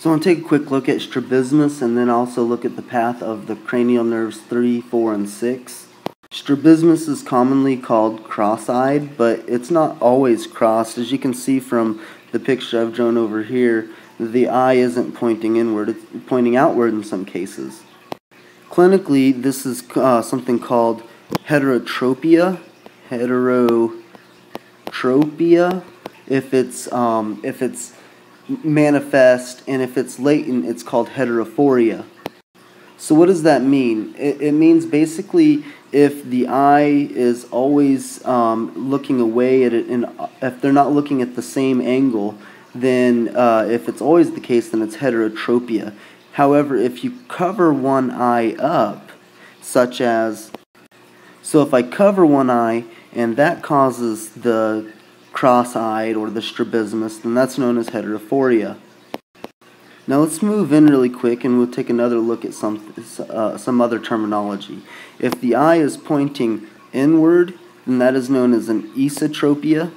So I'll take a quick look at strabismus and then also look at the path of the cranial nerves 3, 4, and 6. Strabismus is commonly called cross-eyed, but it's not always crossed. As you can see from the picture I've drawn over here, the eye isn't pointing inward, it's pointing outward in some cases. Clinically, this is something called heterotropia. Heterotropia, if it's manifest, and if it's latent, it's called heterophoria. So what does that mean? It means basically if the eye is always looking away at it, and if they're not looking at the same angle, then if it's always the case, then it's heterotropia. However, if you cover one eye up, such as, so if I cover one eye and that causes the cross-eyed or the strabismus, then that's known as heterophoria. Now let's move in really quick and we'll take another look at some other terminology. If the eye is pointing inward, then that is known as an esotropia.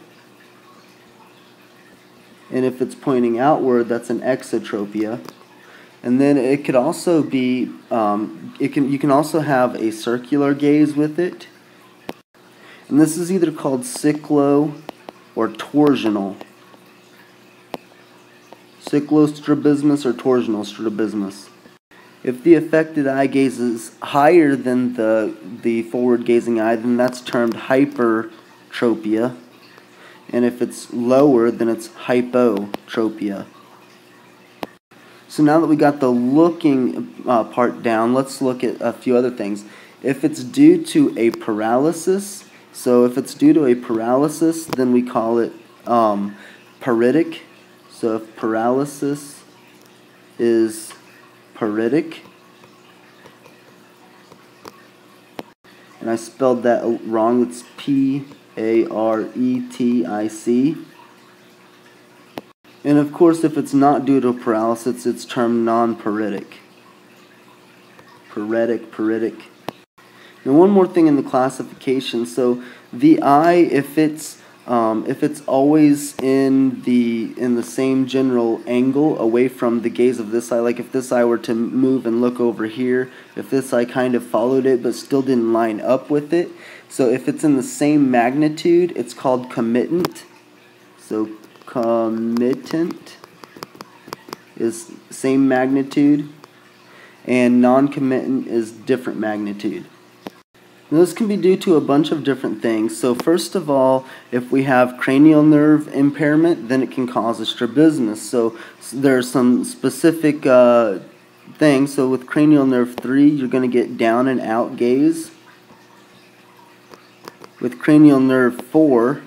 And if it's pointing outward, that's an exotropia. And then it could also be, you can also have a circular gaze with it. And this is either called cyclo or torsional. Cyclostrabismus or torsional strabismus. If the affected eye gazes higher than the forward-gazing eye, then that's termed hypertropia. And if it's lower, then it's hypotropia. So now that we got the looking part down, let's look at a few other things. If it's due to a paralysis, then we call it paretic. So if paralysis is paretic, and I spelled that wrong, it's P-A-R-E-T-I-C. And of course, if it's not due to paralysis, it's termed non-paretic. Paretic. Now one more thing in the classification. So the eye, if it's always in the same general angle away from the gaze of this eye, like if this eye were to move and look over here, if this eye kind of followed it but still didn't line up with it, so if it's in the same magnitude, it's called comitant. So committant is same magnitude, and non-committant is different magnitude. Now, this can be due to a bunch of different things. So first of all, if we have cranial nerve impairment, then it can cause a strabismus. So there are some specific things. So with cranial nerve 3, you're going to get down and out gaze. With cranial nerve 4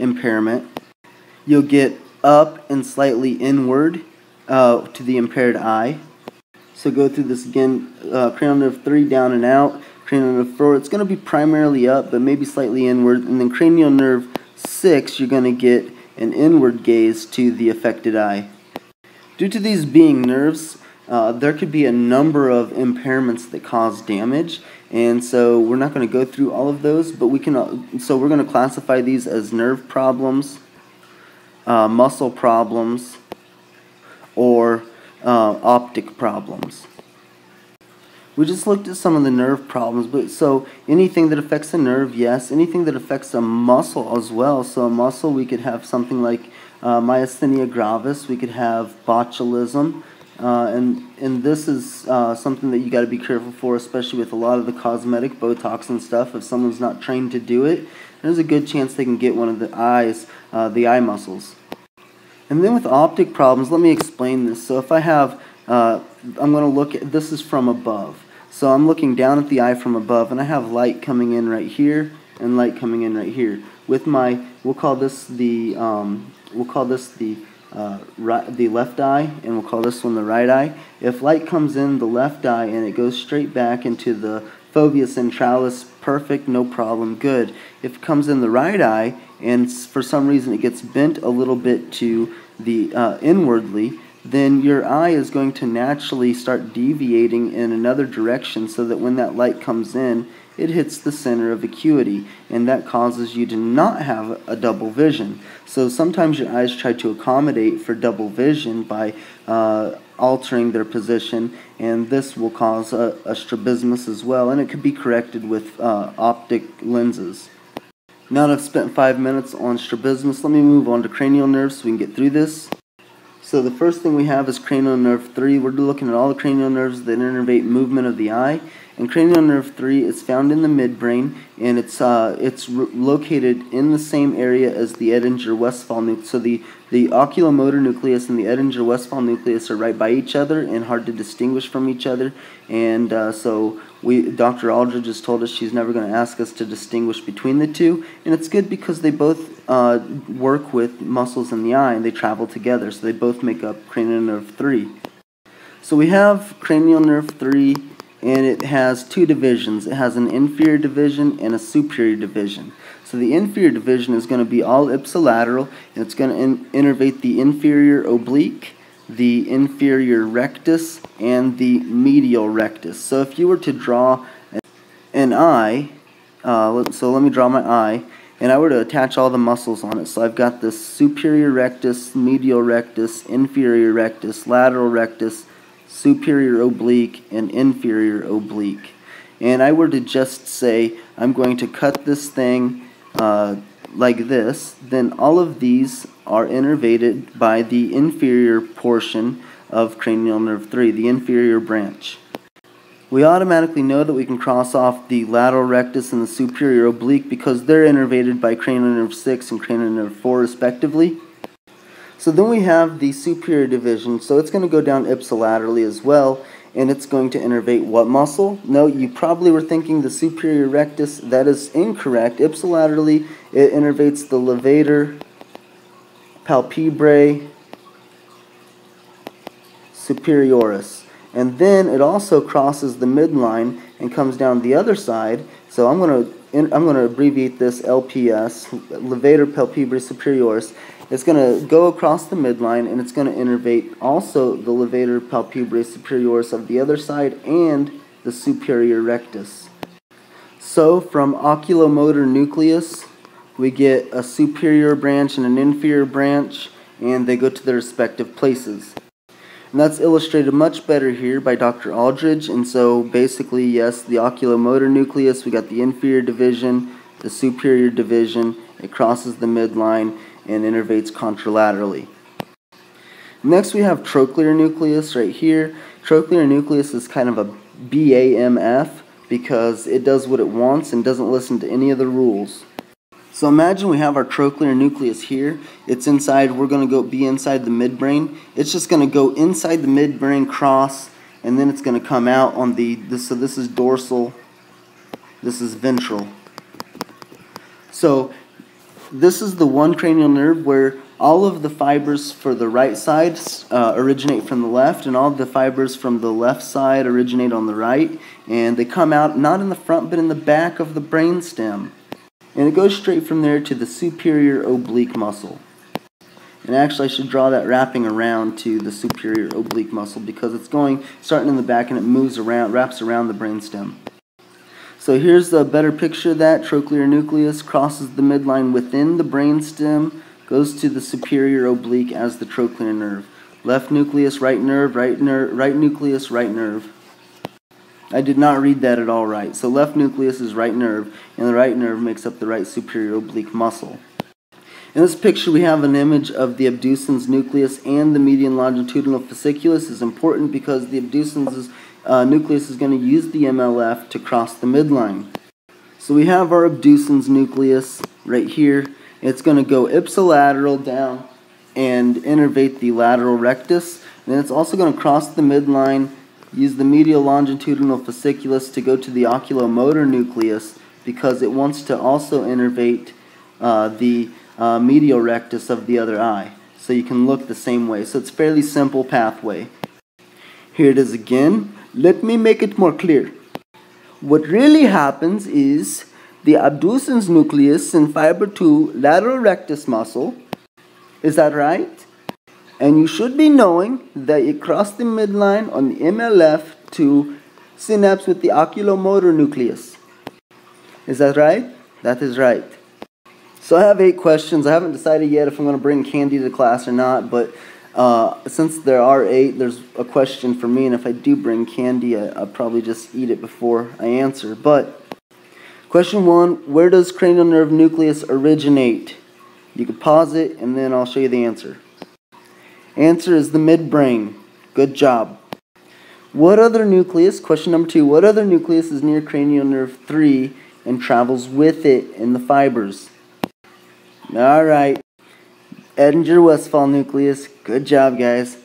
impairment, you'll get up and slightly inward to the impaired eye. So go through this again. Cranial nerve 3, down and out. Cranial nerve 4, it's going to be primarily up, but maybe slightly inward. And then cranial nerve 6, you're going to get an inward gaze to the affected eye. Due to these being nerves, there could be a number of impairments that cause damage, and so we're not going to go through all of those, but we can. So we're going to classify these as nerve problems, muscle problems, or optic problems. We just looked at some of the nerve problems, but so anything that affects a nerve, yes. Anything that affects a muscle as well. So a muscle, we could have something like myasthenia gravis. We could have botulism, and this is something that you got to be careful for, especially with a lot of the cosmetic Botox and stuff. If someone's not trained to do it, there's a good chance they can get one of the eyes, the eye muscles. And then with optic problems, let me explain this. So if I have, I'm going to look at, this is from above. So I'm looking down at the eye from above, and I have light coming in right here and light coming in right here. With my, we'll call this the left eye, and we'll call this one the right eye. If light comes in the left eye and it goes straight back into the fovea centralis, perfect, no problem, good. If it comes in the right eye and for some reason it gets bent a little bit to the inwardly, then your eye is going to naturally start deviating in another direction so that when that light comes in, it hits the center of acuity, and that causes you to not have a double vision. So sometimes your eyes try to accommodate for double vision by altering their position, and this will cause a strabismus as well, and it could be corrected with optic lenses. Now that I've spent 5 minutes on strabismus, let me move on to cranial nerves so we can get through this. So the first thing we have is cranial nerve 3. We're looking at all the cranial nerves that innervate movement of the eye. And cranial nerve 3 is found in the midbrain, and it's located in the same area as the Edinger-Westphal nucleus. So the oculomotor nucleus and the Edinger-Westphal nucleus are right by each other and hard to distinguish from each other. And Dr. Aldridge has told us she's never going to ask us to distinguish between the two. And it's good because they both work with muscles in the eye, and they travel together. So they both make up cranial nerve 3. So we have cranial nerve 3. And it has two divisions. It has an inferior division and a superior division. So the inferior division is going to be all ipsilateral, and it's going to innervate the inferior oblique, the inferior rectus, and the medial rectus. So if you were to draw an eye, so let me draw my eye, and I were to attach all the muscles on it. So I've got this superior rectus, medial rectus, inferior rectus, lateral rectus, superior oblique, and inferior oblique. And I were to just say I'm going to cut this thing like this, then all of these are innervated by the inferior portion of cranial nerve 3, the inferior branch. We automatically know that we can cross off the lateral rectus and the superior oblique because they're innervated by cranial nerve 6 and cranial nerve 4 respectively. So then we have the superior division, so it's going to go down ipsilaterally as well, and it's going to innervate what muscle? No, you probably were thinking the superior rectus. That is incorrect. Ipsilaterally, it innervates the levator palpebrae superioris. And then it also crosses the midline and comes down the other side, so I'm going to abbreviate this LPS, levator palpebrae superioris. It's going to go across the midline, and it's going to innervate also the levator palpebrae superioris of the other side and the superior rectus. So from oculomotor nucleus, we get a superior branch and an inferior branch, and they go to their respective places. And that's illustrated much better here by Dr. Aldridge. And so basically, yes, the oculomotor nucleus, we got the inferior division, the superior division, it crosses the midline, and innervates contralaterally. Next we have trochlear nucleus right here. Trochlear nucleus is kind of a BAMF because it does what it wants and doesn't listen to any of the rules. So imagine we have our trochlear nucleus here. It's inside, we're going to be inside the midbrain. It's just going to go inside the midbrain, cross, and then it's going to come out on so this is dorsal, this is ventral. So this is the one cranial nerve where all of the fibers for the right side originate from the left, and all of the fibers from the left side originate on the right, and they come out not in the front but in the back of the brainstem. And it goes straight from there to the superior oblique muscle. And actually I should draw that wrapping around to the superior oblique muscle because it's going starting in the back and it moves around, wraps around the brainstem. So here's a better picture of that. Trochlear nucleus crosses the midline within the brainstem, goes to the superior oblique as the trochlear nerve. Left nucleus, right nerve, right nucleus, right nerve. I did not read that at all right. So left nucleus is right nerve, and the right nerve makes up the right superior oblique muscle. In this picture we have an image of the abducens nucleus and the medial longitudinal fasciculus. It's important because the abducens nucleus is going to use the MLF to cross the midline. So we have our abducens nucleus right here. It's going to go ipsilateral down and innervate the lateral rectus. And then it's also going to cross the midline, use the medial longitudinal fasciculus to go to the oculomotor nucleus because it wants to also innervate the medial rectus of the other eye. So you can look the same way. So it's a fairly simple pathway. Here it is again. Let me make it more clear. What really happens is the abducens nucleus in fiber 2 lateral rectus muscle. Is that right? And you should be knowing that it crossed the midline on the MLF to synapse with the oculomotor nucleus. Is that right? That is right. So I have 8 questions. I haven't decided yet if I'm going to bring Candy to class or not, but since there are 8, there's a question for me, and if I do bring Candy, I'll probably just eat it before I answer. But question 1, where does cranial nerve nucleus originate? You could pause it, and then I'll show you the answer. Answer is the midbrain. Good job. What other nucleus, question number 2, what other nucleus is near cranial nerve 3 and travels with it in the fibers? Alright. Edinger-Westphal nucleus. Good job, guys.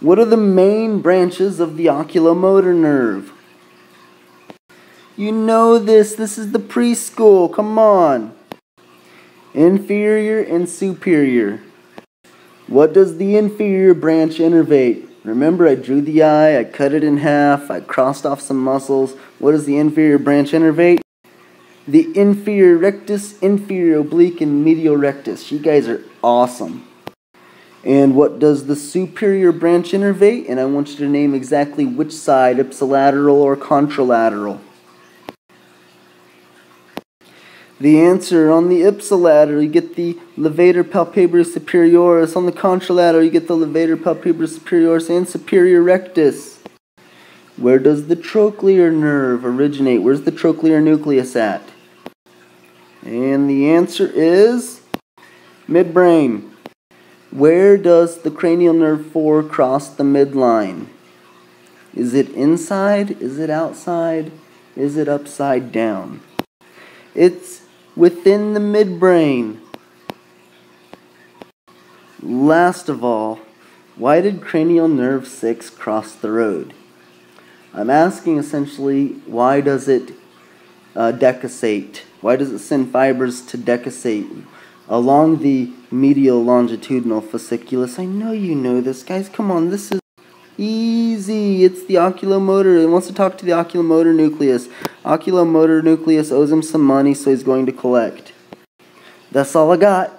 What are the main branches of the oculomotor nerve? You know this. This is the preschool. Come on. Inferior and superior. What does the inferior branch innervate? Remember, I drew the eye, I cut it in half, I crossed off some muscles. What does the inferior branch innervate? The inferior rectus, inferior oblique, and medial rectus. You guys are awesome. And what does the superior branch innervate? And I want you to name exactly which side, ipsilateral or contralateral. The answer on the ipsilateral, you get the levator palpebrae superioris. On the contralateral, you get the levator palpebrae superioris and superior rectus. Where does the trochlear nerve originate? Where's the trochlear nucleus at? And the answer is midbrain. Where does the cranial nerve 4 cross the midline? Is it inside? Is it outside? Is it upside down? It's within the midbrain. Last of all, why did cranial nerve 6 cross the road? I'm asking essentially, why does it decussate? Why does it send fibers to decussate along the medial longitudinal fasciculus? I know you know this, guys. Come on, this is easy. It's the oculomotor. It wants to talk to the oculomotor nucleus. Oculomotor nucleus owes him some money, so he's going to collect. That's all I got.